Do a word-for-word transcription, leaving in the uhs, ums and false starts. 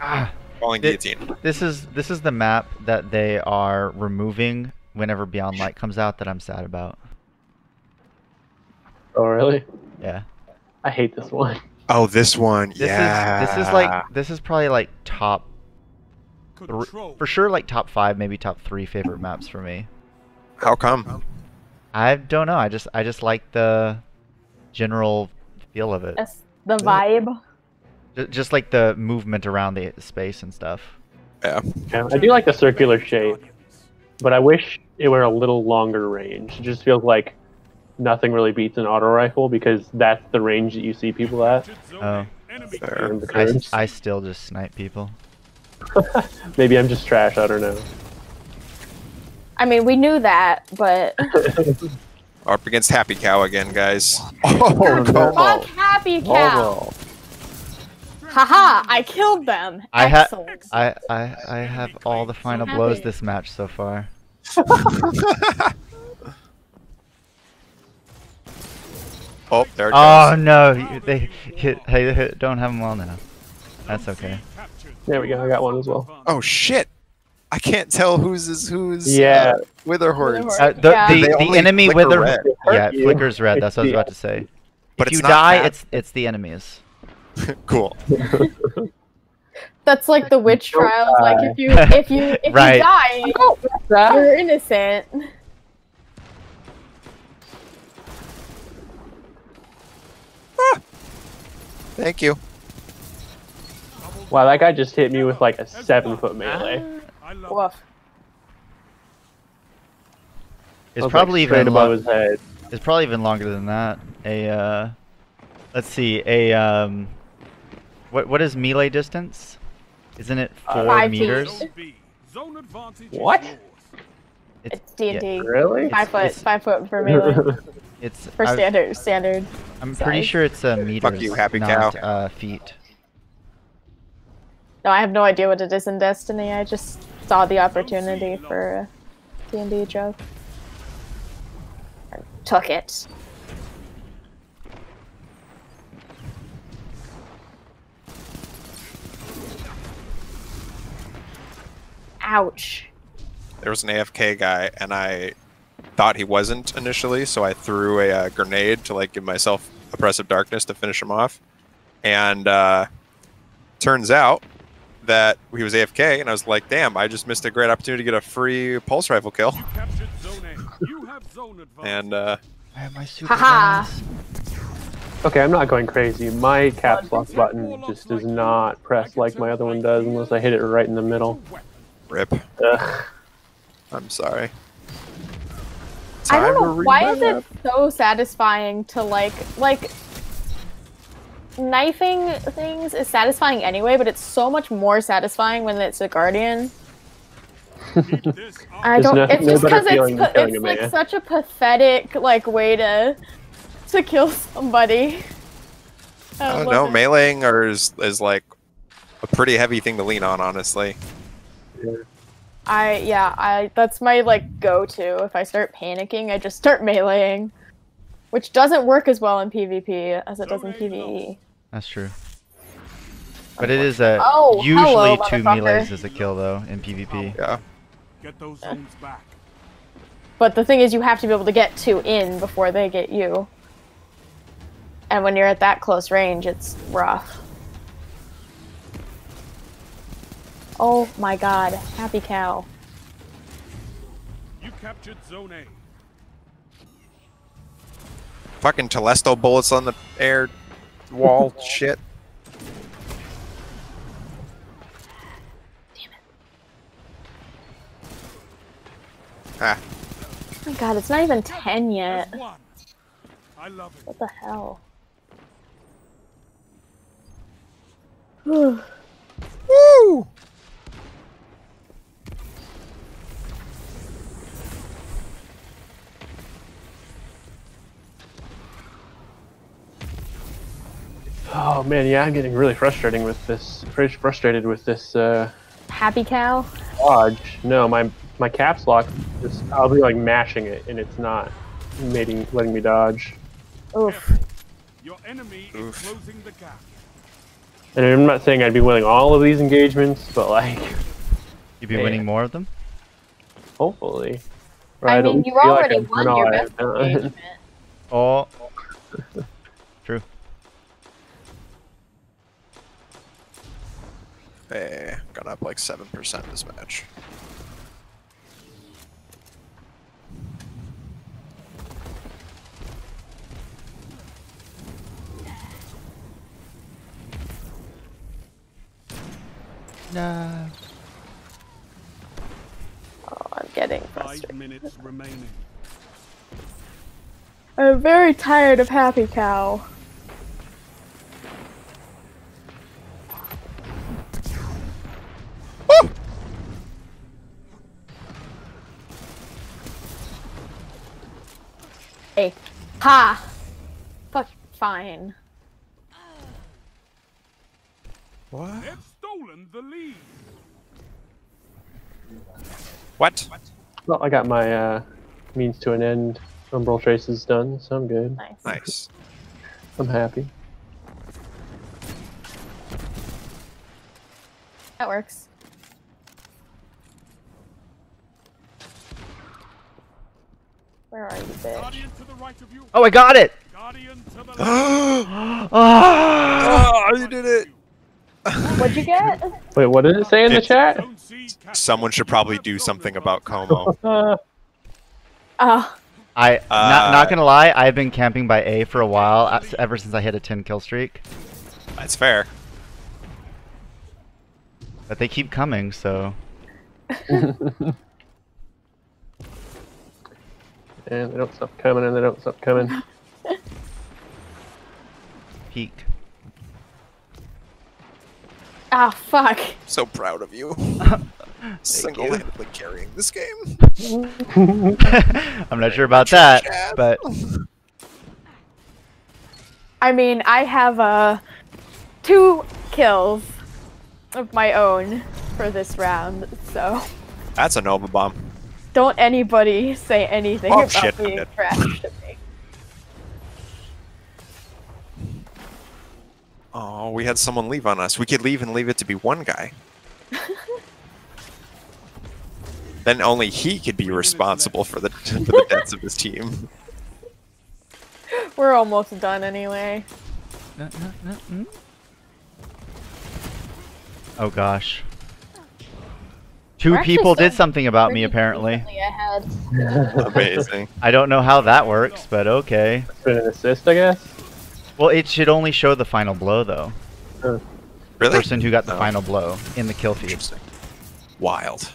Ah, falling guillotine. This is this is the map that they are removing whenever Beyond Light comes out that I'm sad about. Oh really? Yeah. I hate this one. Oh, this one. This yeah. Is, this is like this is probably like top. Control. For sure, like top five, maybe top three favorite maps for me. How come? I don't know. I just I just like the general feel of it. That's the vibe. Just like the movement around the space and stuff. Yeah. yeah. I do like the circular shape, but I wish it were a little longer range. It just feels like nothing really beats an auto rifle because that's the range that you see people at. Oh. I, I still just snipe people. Maybe I'm just trash. I don't know. I mean, we knew that, but... Up against Happy Cow again, guys. Oh, no. Fuck Happy Cow! Haha! -ha, I killed them. I have, I, I, I have all the final so blows this match so far. Oh, there it goes. Oh no! They hit. Hey, don't have them all now. That's okay. There we go. I got one as well. Oh shit! I can't tell who's is who's. Yeah. Uh, wither hordes. Uh, the yeah. the, the enemy wither. Red. Yeah, it flickers red. That's what I was about to say. But if you die, it's it's the enemies. Cool. That's like the witch trials. Like if you if you if right. you die, oh, you're innocent. Ah. Thank you. Wow, that guy just hit me with like a seven foot melee. Woof. It's probably like even above his head. It's probably even longer than that. A uh, let's see. A um. What what is melee distance? Isn't it four uh, meters? What? It's D and D. Yeah. Really? Five it's, foot. It's, five foot for melee. It's for I've, standard. Standard. I'm size. pretty sure it's a uh, meters. Fuck you, Happy Cow. Uh, feet. No, I have no idea what it is in Destiny. I just saw the opportunity for a D and D joke. I took it. Ouch. There was an A F K guy, and I thought he wasn't initially, so I threw a uh, grenade to like give myself Oppressive Darkness to finish him off. And uh, turns out that he was A F K, and I was like, damn, I just missed a great opportunity to get a free Pulse Rifle kill. You captured zone A. You have zone advantage. And, uh... I have my super guns. Okay, I'm not going crazy. My caps lock button just does not press like my other one does unless I hit it right in the middle. Rip. Ugh. I'm sorry. Time I don't know, why is it so satisfying to, like, like... knifing things is satisfying anyway, but it's so much more satisfying when it's a guardian. I don't. No, it's no just because it's it's like man. such a pathetic like way to to kill somebody. I don't know. It. Meleeing or is is like a pretty heavy thing to lean on, honestly. Yeah. I yeah. I that's my like go-to. If I start panicking, I just start meleeing, which doesn't work as well in PvP as it does in PvE. That's true. But it is a oh, usually hello, two melees is a kill though in PvP. Yeah. Get those zones back. But the thing is, you have to be able to get two in before they get you. And when you're at that close range, it's rough. Oh my God, Happy Cow. You captured zone A. Fucking Telesto bullets on the air wall shit. Damn it. Ah. Oh my God, it's not even ten yet. I love it. What the hell? Whew. Woo! Oh man, yeah, I'm getting really frustrating with this. Pretty frustrated with this. Uh, Happy Cow. Dodge. No, my my caps lock. Just, I'll be like mashing it, and it's not making letting me dodge. Oof. Your enemy Oof. is closing the gap. And I'm not saying I'd be winning all of these engagements, but like... You'd be man. winning more of them? Hopefully. Or I, I mean, you already like won your best engagement. Oh. True. Hey, got up like seven percent this match. No. Oh, I'm getting frustrated. Five minutes remaining. I'm very tired of Happy Cow. Woo! Hey. Ha! Fuck, fine. What? The lead. What? Well, I got my uh, means to an end umbral traces done, so I'm good. Nice. Nice. I'm happy. That works. Where are you, bitch? To the right of you. Oh, I got it! Guardian to the left. Oh, you did it! What'd you get? Wait, what did it say in it, the chat? Someone should probably do something about Como. uh, I uh, not not gonna lie, I've been camping by A for a while ever since I hit a ten kill streak. That's fair. But they keep coming, so. And they don't stop coming, and they don't stop coming. Peek. Ah, fuck. I'm so proud of you. Single-handedly carrying this game. I'm not sure about that, but... I mean, I have, uh, two kills of my own for this round, so... That's a Nova Bomb. Don't anybody say anything oh, about shit, being trash to me. Oh, we had someone leave on us. We could leave and leave it to be one guy. Then only he could be responsible for the, for the deaths of his team. We're almost done anyway. No, no, no, mm. Oh gosh. Two We're people did something about me apparently. Amazing. I don't know how that works, but okay. It's been an assist, I guess. Well, it should only show the final blow, though. Really? The person who got the no. final blow in the kill feed. Wild.